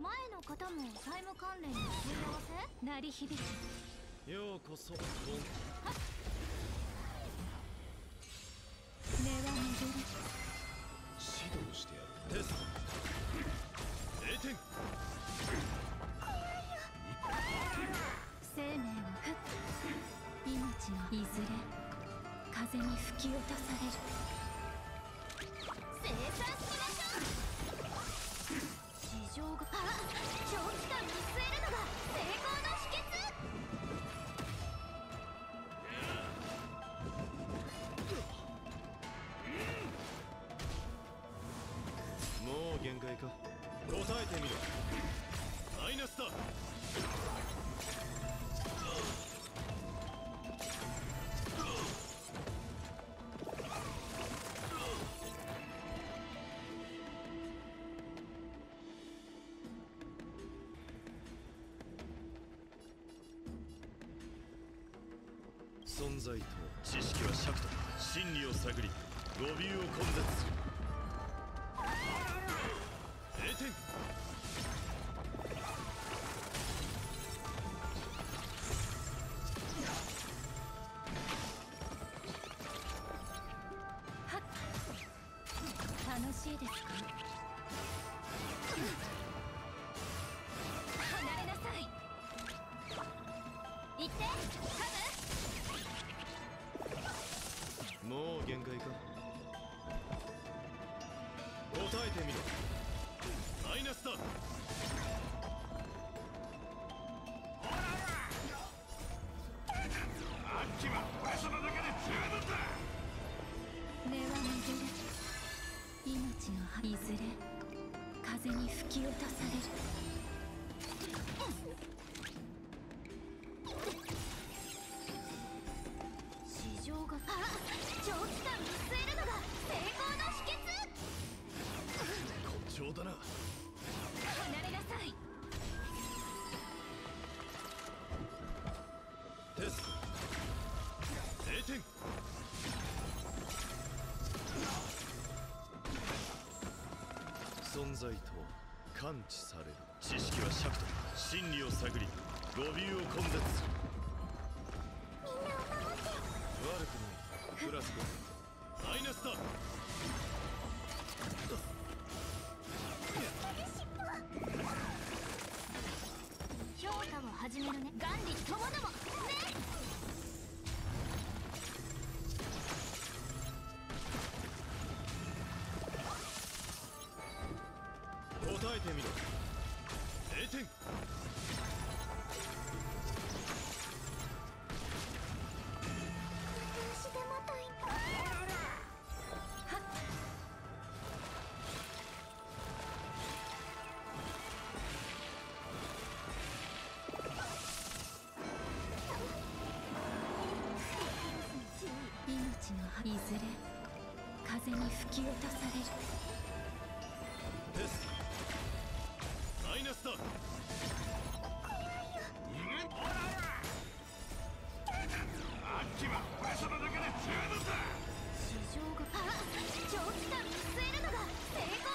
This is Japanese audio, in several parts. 前の方も債務関連の問い合わせ鳴り響き、ようこそ。はっ、根は緑。指導してやる。テスト0点。生命の復帰、命のいずれ風に吹き落とされる。生産しましょう。市場が長期間見据えるのが成功の秘訣。もう限界か。答えてみろ。マイナスだ。存在と知識は尺と真理を探り、語尾を根絶する。0点。はっ、楽しいですか。離れなさい。行ってカム。もう限界か。答えてみろ。マイナスだ。あっちは俺様だけで十分だ。根は巡る。命の葉いずれ風に吹き落とされる。市場が長期間見据えるのが成功の秘訣。誇張だな。離れなさい。テスト0点。存在と感知される。知識は尺と真理を探り、語尾を根絶する。悪くない。グラス君、マイナスだ。評価を始めるね。眼力ともどもね。答えてみろ。0点。いずれ風に吹き落とされる。テストマイナスだ。あっちは俺様だけで十分だ。市場が長期間見据えるのが成功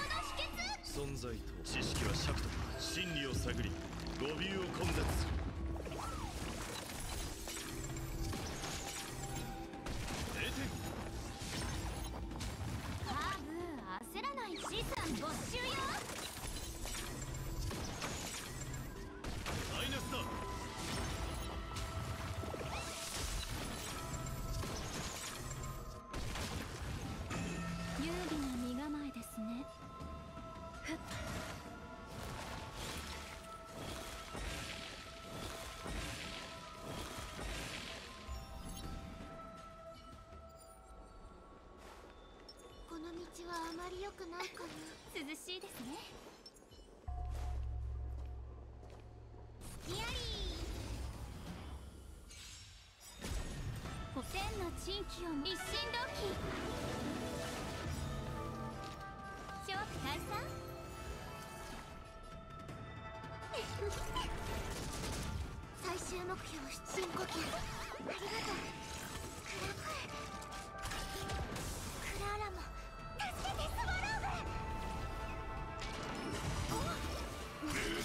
の秘訣。存在と知識は尺と真理を探り、語尾を根絶する。焦らない。資産没収よ。マイナスだ。優美な身構えですね。ふっ、この道はあまり良くないかな。涼しいですね。スキアリー。天の珍奇を一心同期。勝負退散。最終目標深呼吸。ありがとう。クララも。助けてスワローブ。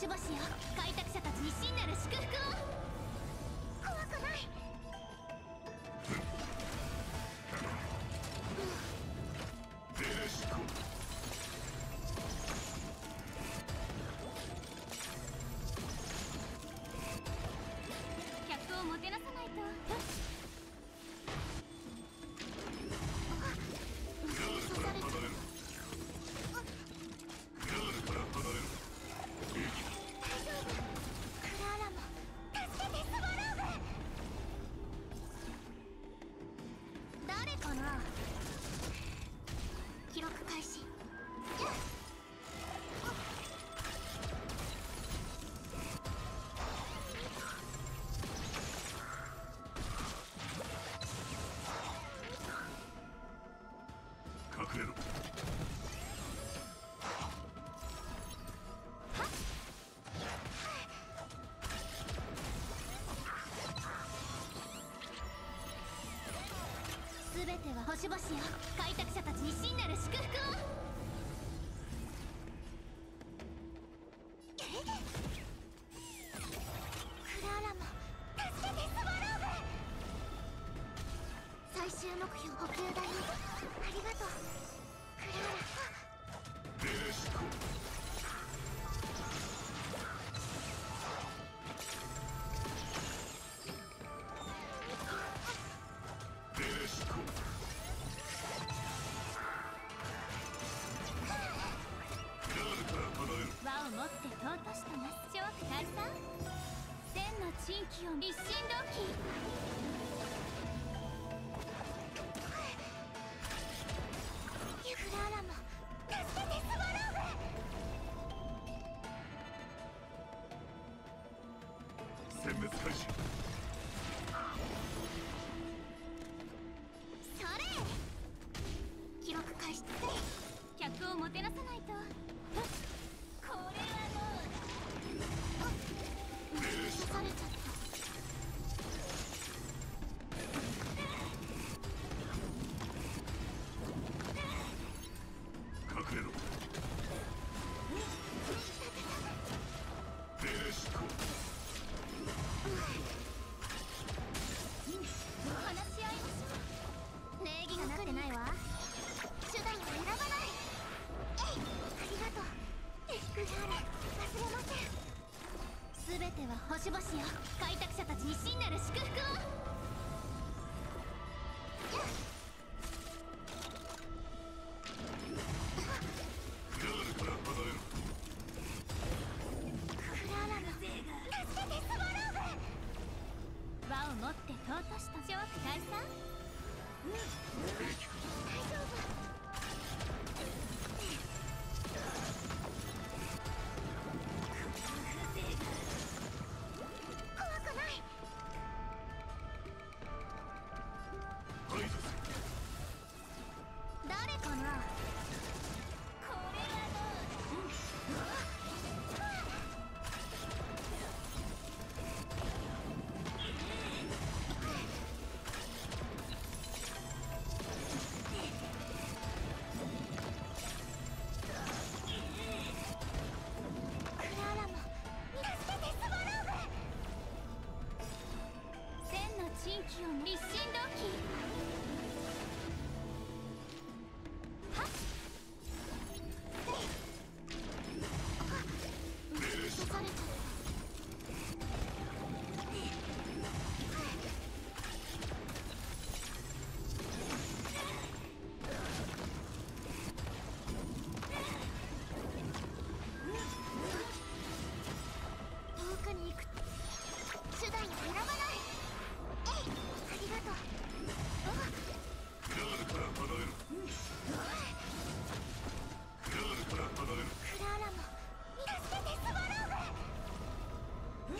守護神よ、開拓者たちに真なる祝福を。怖くない。デレシコ、客をもてなさないと。記録開始。隠れろ。すべては星々よ、開拓者たちに真なる祝福を。クラーラも助けて、スワローブ。最終目標補給だよ。ありがとう、クラーラ。デレシコ、輪を持って尊しとなす諸悪退散。天の珍奇を一心同期。ユフラーラも助けて、スワローブ。殲滅開始。それ、記録開始。客をもてなさないと。これはもう。刺されちゃった。隠れろ。デレシコ。話し合いましょう。礼儀がなってないわ。手段は選ばない。えい、ありがとう。クラーラ、忘れません。全ては星々よ、開拓者たちに真なる祝福を。クラーラから離れろ。クラーラの勢が助けて、スワローブ。輪を持って尊しと諸悪退散。大丈夫。一心同期。はっ、刺されちゃった。遠くに行く手段を選ばない。ありがとう。クラーラから離れろ。クラーラから離れろ。クラーラも助けて、スワローブ。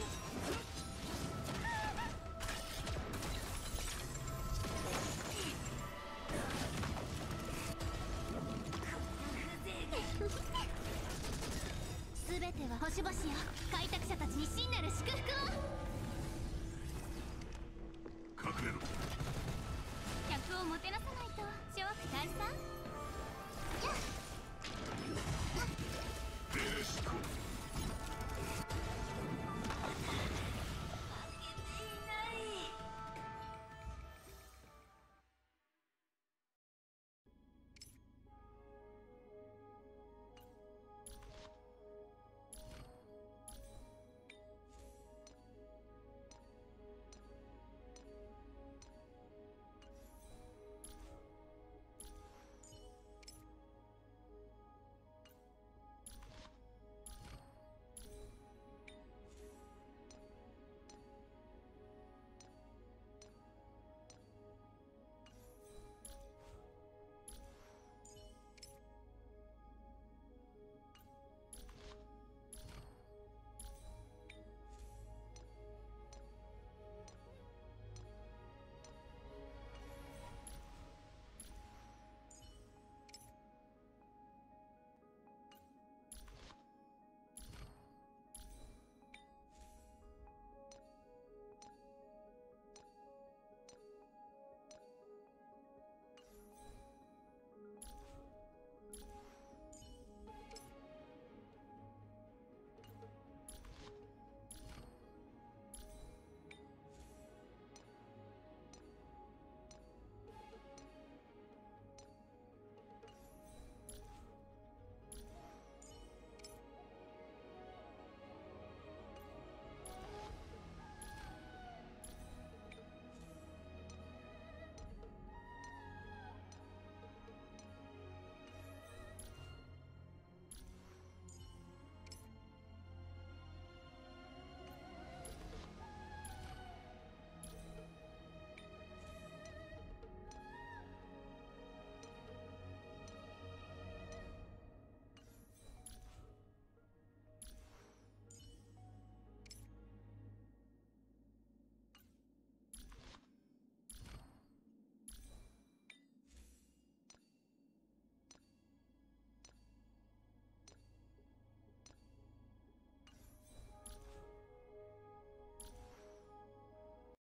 すべては星々よ、開拓者たちに真なる祝福を。隠れろ。客をもてなさない。